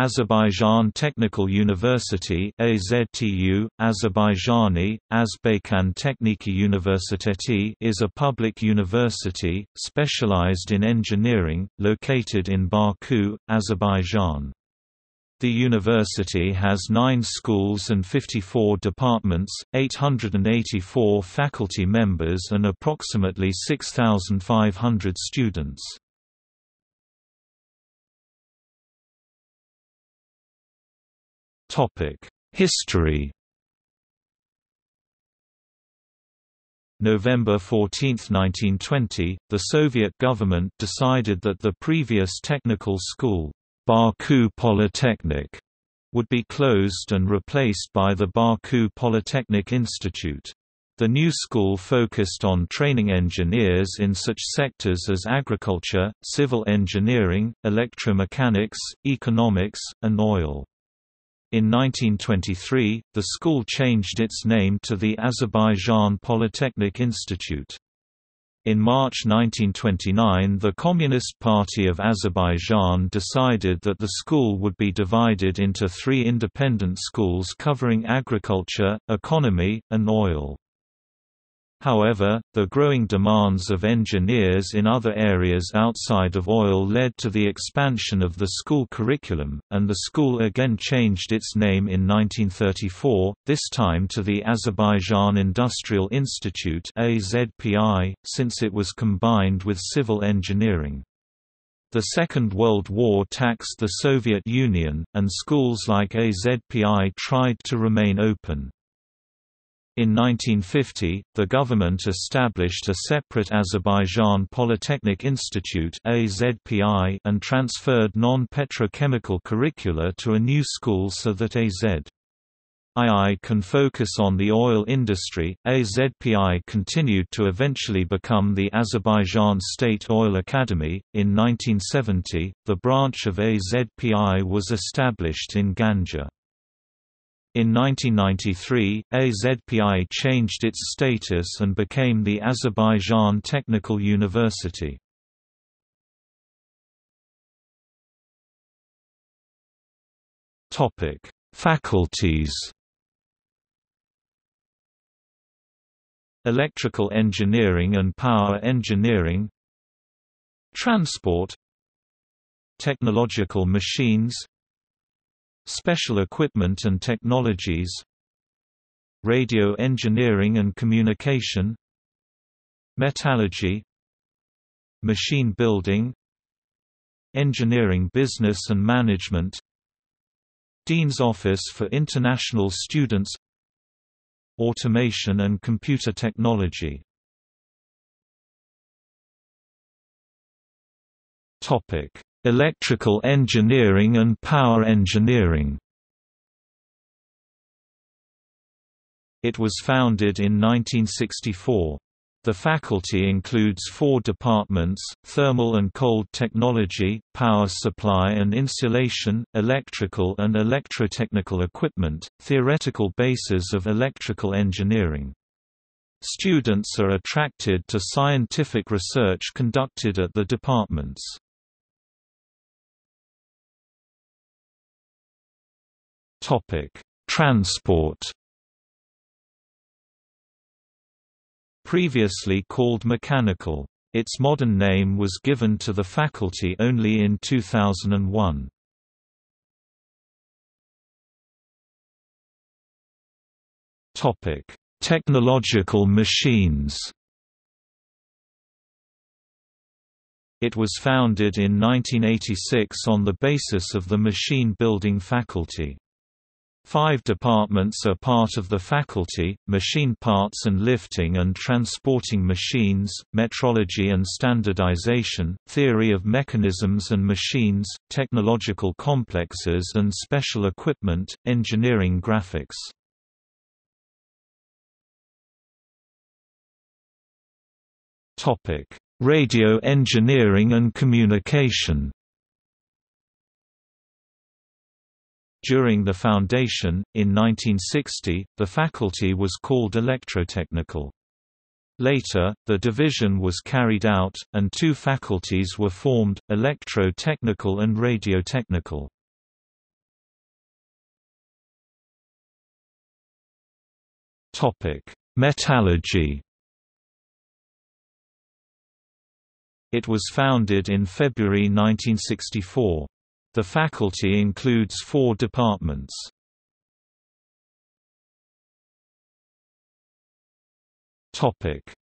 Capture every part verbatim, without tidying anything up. Azerbaijan Technical University (A Z T U, Azerbaijani: Azerbayjan Tekhniki Universiteti) is a public university specialized in engineering, located in Baku, Azerbaijan. The university has nine schools and fifty-four departments, eight hundred eighty-four faculty members and approximately six thousand five hundred students. History. November fourteenth nineteen twenty, the Soviet government decided that the previous technical school, Baku Polytechnic, would be closed and replaced by the Baku Polytechnic Institute. The new school focused on training engineers in such sectors as agriculture, civil engineering, electromechanics, economics, and oil. In nineteen twenty-three, the school changed its name to the Azerbaijan Polytechnic Institute. In March nineteen twenty-nine, the Communist Party of Azerbaijan decided that the school would be divided into three independent schools covering agriculture, economy, and oil. However, the growing demands of engineers in other areas outside of oil led to the expansion of the school curriculum, and the school again changed its name in nineteen thirty-four, this time to the Azerbaijan Industrial Institute (A Z P I), since it was combined with civil engineering. The Second World War taxed the Soviet Union, and schools like A Z P I tried to remain open. In nineteen fifty, the government established a separate Azerbaijan Polytechnic Institute (A Z P I) and transferred non-petrochemical curricula to a new school so that A Z P I can focus on the oil industry. A Z P I continued to eventually become the Azerbaijan State Oil Academy. In nineteen seventy, the branch of A Z P I was established in Ganja. In nineteen ninety-three, A Z P I changed its status and became the Azerbaijan Technical University. Topic: Faculties. Electrical engineering and power engineering, transport, technological machines, special equipment and technologies, radio engineering and communication, metallurgy, machine building, engineering business and management, Dean's Office for International Students, automation and computer technology. Topic: Electrical engineering and power engineering. It was founded in nineteen sixty-four. The faculty includes four departments: thermal and cold technology, power supply and insulation, electrical and electrotechnical equipment, theoretical bases of electrical engineering. Students are attracted to scientific research conducted at the departments. Topic: Transport. Previously called mechanical, its modern name was given to the faculty only in two thousand one. Topic: Technological machines. It was founded in nineteen eighty-six on the basis of the machine building faculty. Five departments are part of the faculty: machine parts and lifting and transporting machines, metrology and standardization, theory of mechanisms and machines, technological complexes and special equipment, engineering graphics. Topic: Radio engineering and communication. During the foundation, in nineteen sixty, the faculty was called Electrotechnical. Later, the division was carried out, and two faculties were formed, Electrotechnical and Radiotechnical. Metallurgy. It was founded in February nineteen sixty-four. The faculty includes four departments.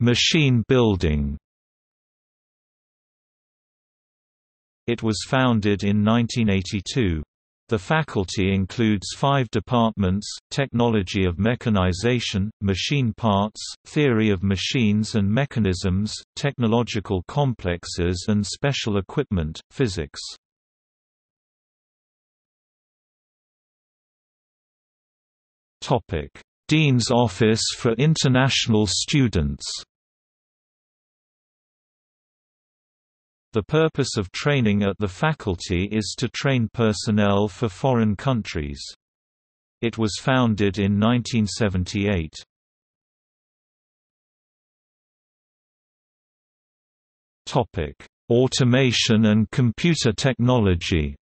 Machine building. It was founded in nineteen eighty-two. The faculty includes five departments: technology of mechanization, machine parts, theory of machines and mechanisms, technological complexes and special equipment, physics. Dean's Office for International Students. The purpose of training at the faculty is to train personnel for foreign countries. It was founded in nineteen seventy-eight. Topic: Automation and computer technology.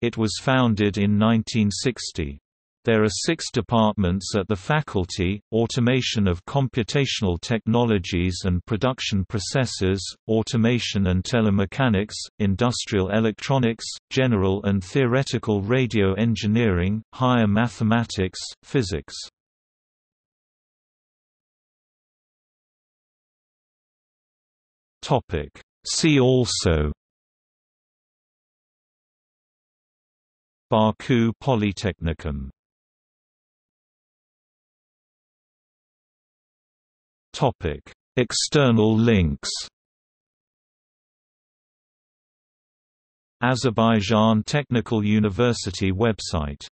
It was founded in nineteen sixty. There are six departments at the faculty: automation of computational technologies and production processes, automation and telemechanics, industrial electronics, general and theoretical radio engineering, higher mathematics, physics. See also: Baku Polytechnicum. Topic: External links. Azerbaijan Technical University website.